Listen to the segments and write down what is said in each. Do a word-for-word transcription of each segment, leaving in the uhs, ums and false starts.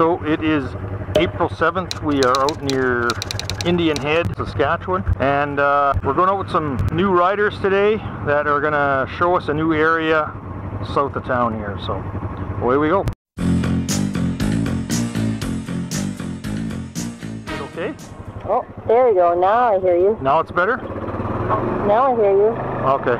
So it is April seventh. We are out near Indian Head, Saskatchewan, and uh, we're going out with some new riders today that are going to show us a new area south of town here. So away we go. Okay. Oh, there we go. Now I hear you. Now it's better? Now I hear you. Okay.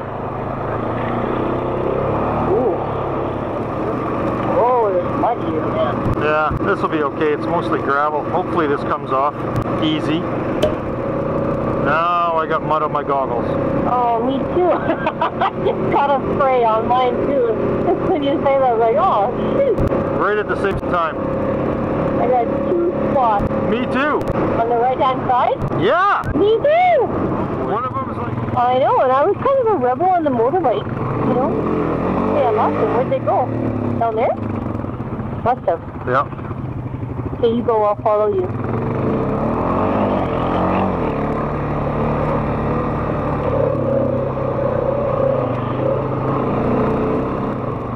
Yeah, this will be okay. It's mostly gravel. Hopefully this comes off easy. Now I got mud on my goggles. Oh, me too. I just got a spray on mine too. When you say that, I was like, oh, shoot. Right at the same time. I got two spots. Me too. On the right-hand side? Yeah. Me too. One of them was like... I know, and I was kind of a rebel on the motorbike, you know? Hey, I lost them. Where'd they go? Down there? Must have. Yeah. Okay, you go, I'll follow you.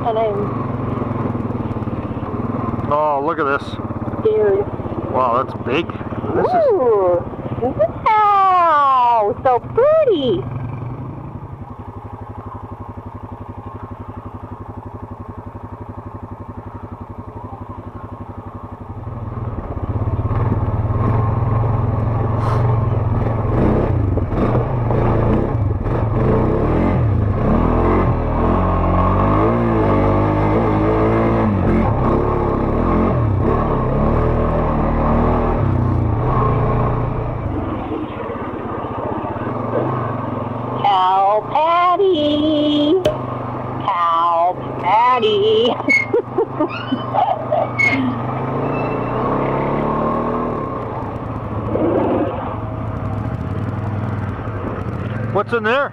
And I'm... Oh, look at this. Dude. Wow, that's big. This Ooh. Is... Wow! So pretty! What's in there?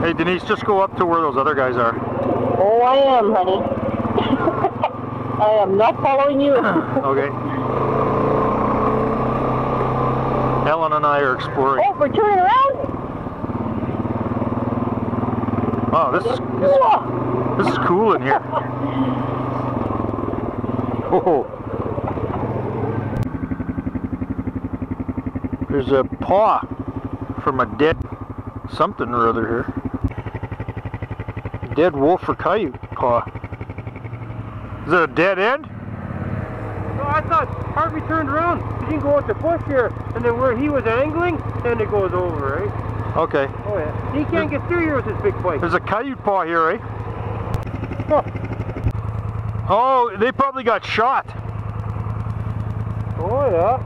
Hey Denise, just go up to where those other guys are. Oh, I am, honey. I am not following you. Okay. Ellen and I are exploring. Oh, we're turning around? Oh, this is, this, this is cool in here. Oh. There's a paw from a dead something or other here. Dead wolf or coyote paw. Is it a dead end? No, I thought Harvey turned around. You can go out the bush here, and then where he was angling, then it goes over, right? Okay. Oh yeah. He can't there's, get through here with his big bike. There's a coyote paw here, right? Huh. Oh, they probably got shot. Oh yeah.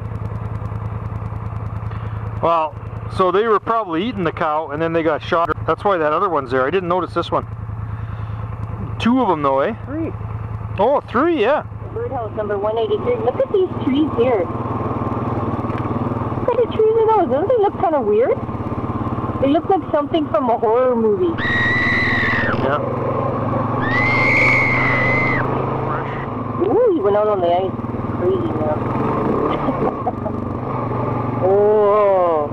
Well, so they were probably eating the cow, and then they got shot. That's why that other one's there. I didn't notice this one. Two of them though, eh? Three. Oh, three, yeah. Birdhouse number one eighty-three. Look at these trees here. What kind of trees are those? Don't they look kind of weird? They look like something from a horror movie. Yeah. Ooh, he went out on the ice. Crazy, man. Oh.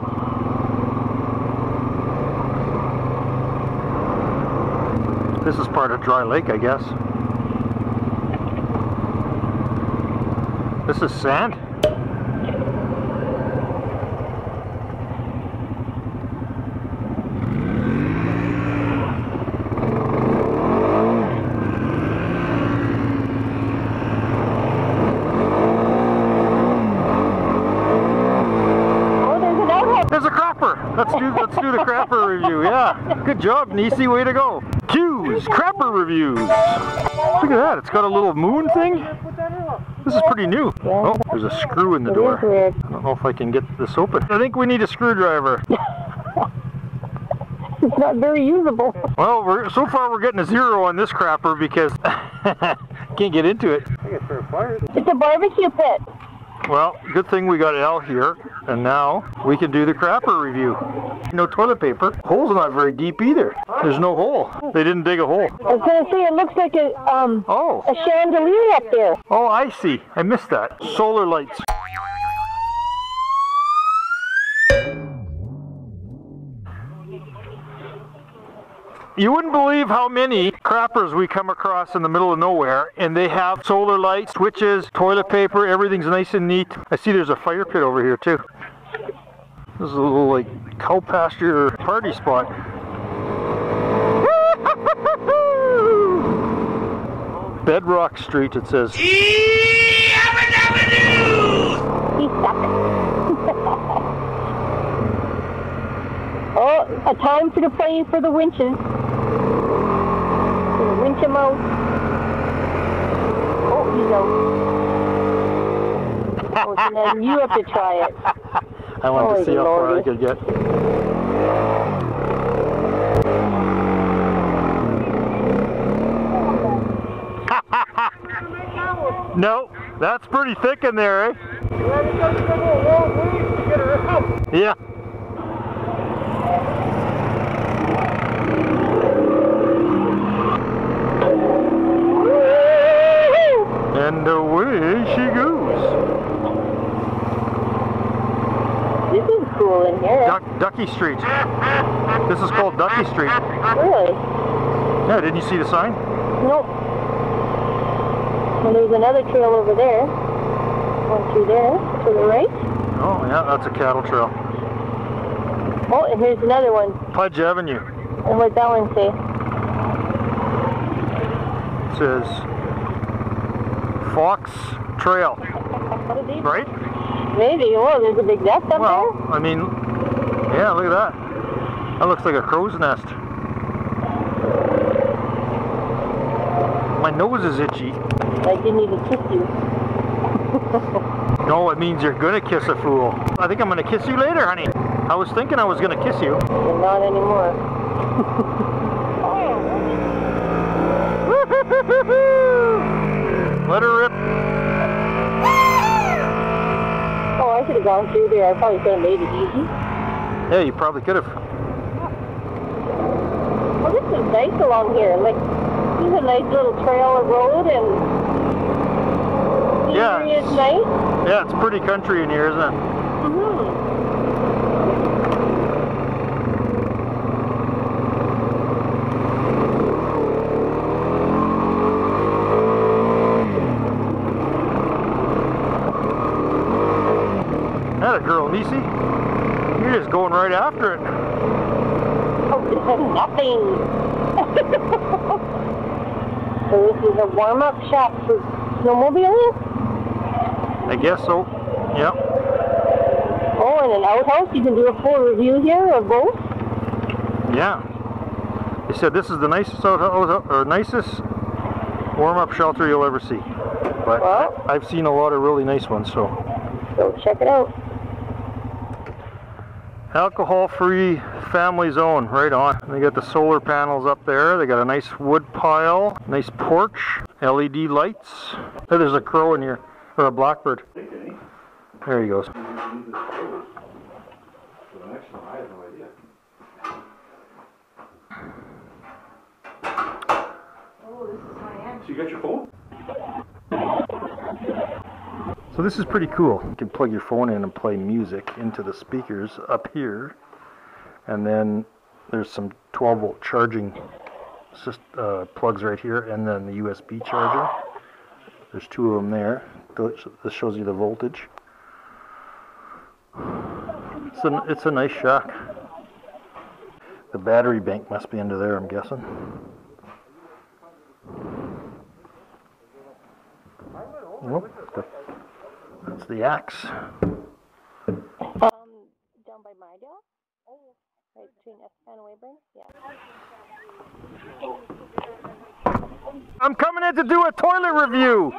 This is part of Dry Lake, I guess. This is sand. Let's do let's do the crapper review. Yeah, good job, Niecy. Way to go. Q's crapper reviews. Look at that. It's got a little moon thing. This is pretty new. Oh, there's a screw in the door. I don't know if I can get this open. I think we need a screwdriver. It's not very usable. Well, we're, so far we're getting a zero on this crapper because can't get into it. It's a barbecue pit. Well, good thing we got Al here, and now we can do the crapper review. No toilet paper. Hole's not very deep either. There's no hole. They didn't dig a hole. I was gonna say, it looks like a, um, oh. a chandelier up there. Oh, I see. I missed that. Solar lights. You wouldn't believe how many crappers we come across in the middle of nowhere, and they have solar lights, switches, toilet paper, everything's nice and neat. I see there's a fire pit over here too. This is a little like cow pasture party spot. Bedrock Street, it says. E Avenue! He stopped it. Oh, a time for the play for the winches. Winch him out. Oh, he's out. Oh, and then you have to try it. I wanted Holy to see how far I could get. No, that's pretty thick in there, eh? Yeah. And away she goes. This is cool in here. Duck, Ducky Street. This is called Ducky Street. Really? Yeah, didn't you see the sign? Nope. And there's another trail over there. One through there, to the right. Oh, yeah, that's a cattle trail. Oh, and here's another one. Pudge Avenue. And what'd that one say? It says Fox Trail, right? Maybe. Oh, there's a big nest up well, there. Well, I mean, yeah, look at that. That looks like a crow's nest. My nose is itchy. I didn't even kiss you. No, it means you're gonna kiss a fool. I think I'm gonna kiss you later, honey. I was thinking I was gonna kiss you. You're not anymore. Oh. Let her rip. Oh, I should have gone through there. I probably could have made it easy. Yeah, you probably could have. Well, this is nice along here. Like, this is a nice little trail of road, and yeah, it's nice. Yeah, it's pretty country in here, isn't it? You're just going right after it. Oh, nothing. So this is a warm-up shop for snowmobiling? I guess so. Yep. Oh, and an outhouse. You can do a full review here of both. Yeah. They said this is the nicest outhouse or nicest warm-up shelter you'll ever see. But well, I've seen a lot of really nice ones, so. So check it out. Alcohol-free family zone, right on. They got the solar panels up there. They got a nice wood pile, nice porch, L E D lights. Oh, there's a crow in here, or a blackbird. There he goes. So you got your phone? So this is pretty cool. You can plug your phone in and play music into the speakers up here. And then there's some twelve volt charging uh, plugs right here, and then the U S B charger. There's two of them there. This shows you the voltage. It's a, it's a nice shack. The battery bank must be under there, I'm guessing. Oh, the That's the axe. Um, down by my dad? Oh, yeah. Right between us and Wayburn? Yeah. I'm coming in to do a toilet review!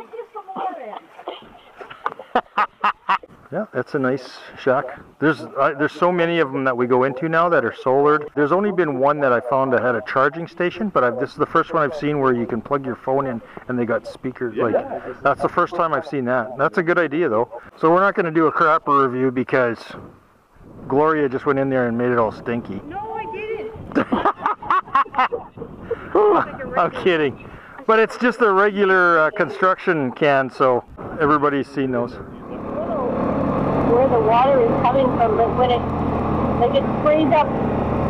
Yeah, that's a nice shack. There's uh, there's so many of them that we go into now that are solared. There's only been one that I found that had a charging station, but I've, this is the first one I've seen where you can plug your phone in and they got speakers. Like, that's the first time I've seen that. That's a good idea though. So we're not going to do a crapper review because Gloria just went in there and made it all stinky. No, I didn't. I'm kidding. But it's just a regular uh, construction can, so everybody's seen those. Where the water is coming from, but when it, like, it sprays up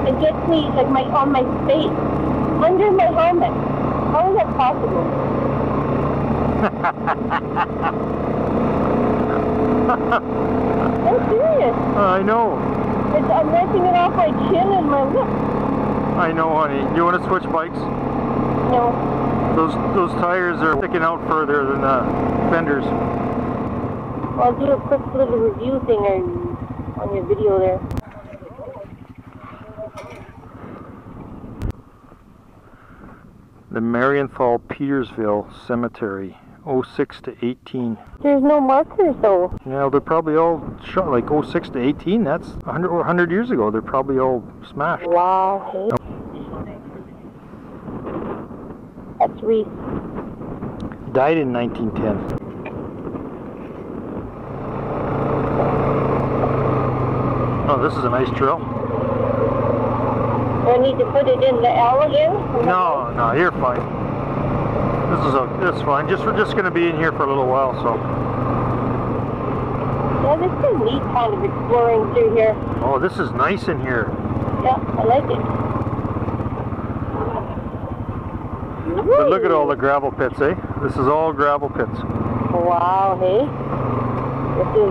It gets me like my on my face, under my helmet. How is that possible? I'm serious. Uh, I know. It's, I'm ripping it off my chin and my lips. I know, honey. You want to switch bikes? No. Those those tires are sticking out further than the fenders. Well, I'll do a quick little review thing on your video there. The Marienthal Petersville Cemetery, oh six to eighteen. There's no markers though. Yeah, they're probably all shot like oh six to eighteen. That's one hundred, or one hundred years ago. They're probably all smashed. Wow. Hey. That's Reese. Died in nineteen ten. Oh, this is a nice trail. Do I need to put it in the L again? No, no, you're fine. This is a, this is fine. Just we're just gonna be in here for a little while, so. Yeah, this is neat, kind of exploring through here. Oh, this is nice in here. Yeah, I like it. But look at all the gravel pits, eh? This is all gravel pits. Wow, hey? This is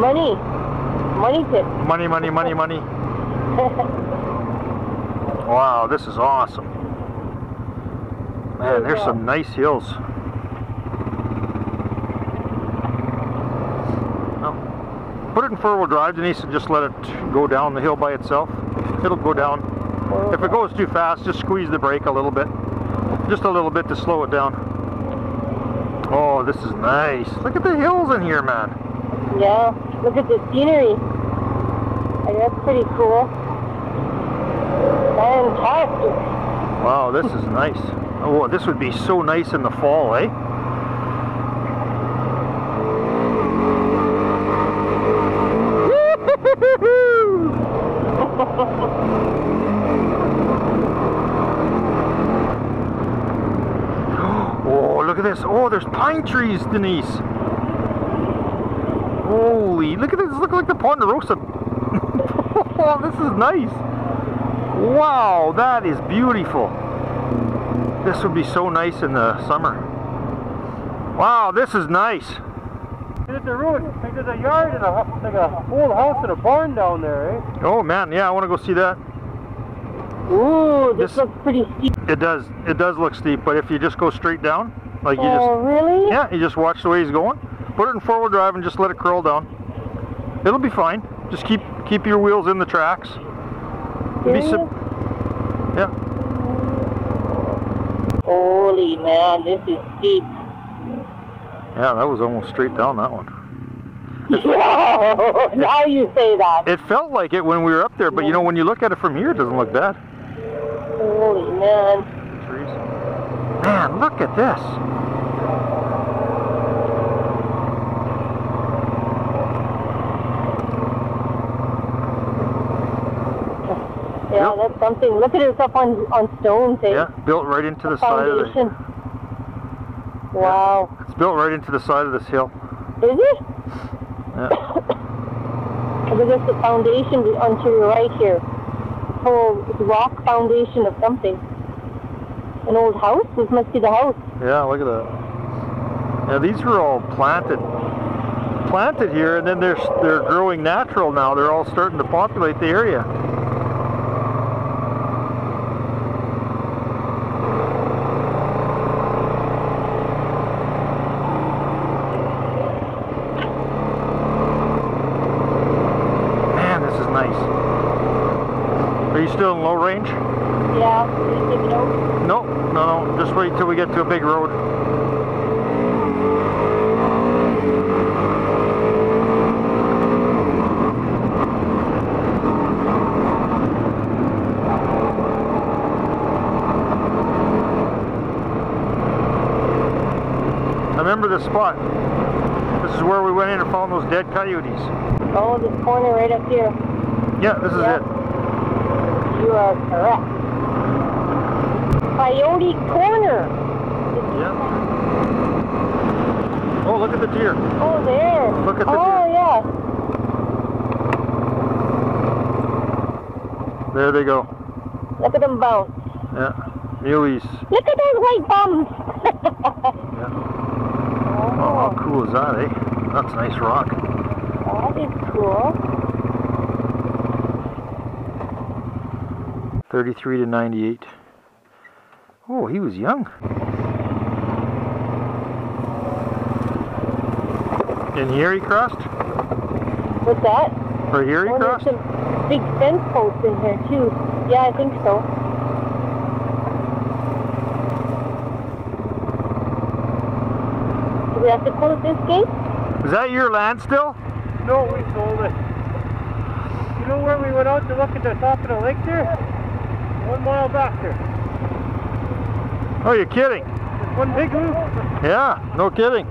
money. Money pit. Money, money, money, money. Wow, this is awesome. Man, there's some nice hills. Oh. Put it in four-wheel drive, Denise, and just let it go down the hill by itself. It'll go down. If it goes too fast, just squeeze the brake a little bit. Just a little bit to slow it down. Oh, this is nice. Look at the hills in here, man. Yeah, look at the scenery. That's pretty cool. Fantastic. Wow, this is nice. Oh, this would be so nice in the fall, eh? Look at this. Oh, there's pine trees, Denise. Holy, look at this. Look like the Ponderosa. Oh, this is nice. Wow, that is beautiful. This would be so nice in the summer. Wow, this is nice. Look at the road. Like there's a yard and a, like a old house and a barn down there, eh? Oh, man. Yeah, I want to go see that. Ooh, this, this looks pretty steep. It does. It does look steep, but if you just go straight down, like you oh, just... Oh, really? Yeah, you just watch the way he's going. Put it in four-wheel drive and just let it curl down. It'll be fine. Just keep keep your wheels in the tracks. Be yeah. Holy man, this is steep. Yeah, that was almost straight down, that one. No, now you say that. It felt like it when we were up there, but you know, when you look at it from here, it doesn't look bad. Holy man. Man, look at this. Yeah, yep. That's something. Look at it up on, on stones, eh? Yeah, built right into the, the side of the... Wow. Yeah, it's built right into the side of this hill. Is it? Yeah. Look at the foundation onto your right here. This whole rock foundation of something. An old house? This must be the house. Yeah, look at that. Yeah, these were all planted planted here, and then they're, they're growing natural now. They're all starting to populate the area. Still in low range? Yeah, did you take it out? No, no, no. Just wait till we get to a big road. I remember this spot. This is where we went in and found those dead coyotes. Oh, this corner right up here. Yeah, this is yeah. it. You are correct. Coyote Corner. Yeah. Oh, look at the deer. Oh, there. Look at the oh, deer. Oh, yeah. There they go. Look at them bones. Yeah. Muleys. Look at those white bones. Yeah. Oh. Well, how cool is that, eh? That's a nice rock. That'd be cool. thirty-three to ninety-eight. Oh, he was young. And here he crossed? What's that? Or here he oh, crossed? There's some big fence posts in here too. Yeah, I think so. Do we have to close this gate? Is that your land still? No, we sold it. You know where we went out to look at the top of the lake there? One mile back there. Oh, you're kidding. It's one big loop. Yeah, no kidding.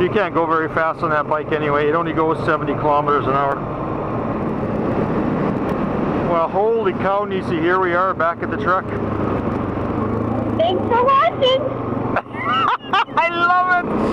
You can't go very fast on that bike anyway. It only goes seventy kilometers an hour. Well, holy cow, Niecy, here we are back at the truck. Thanks for watching. I love it.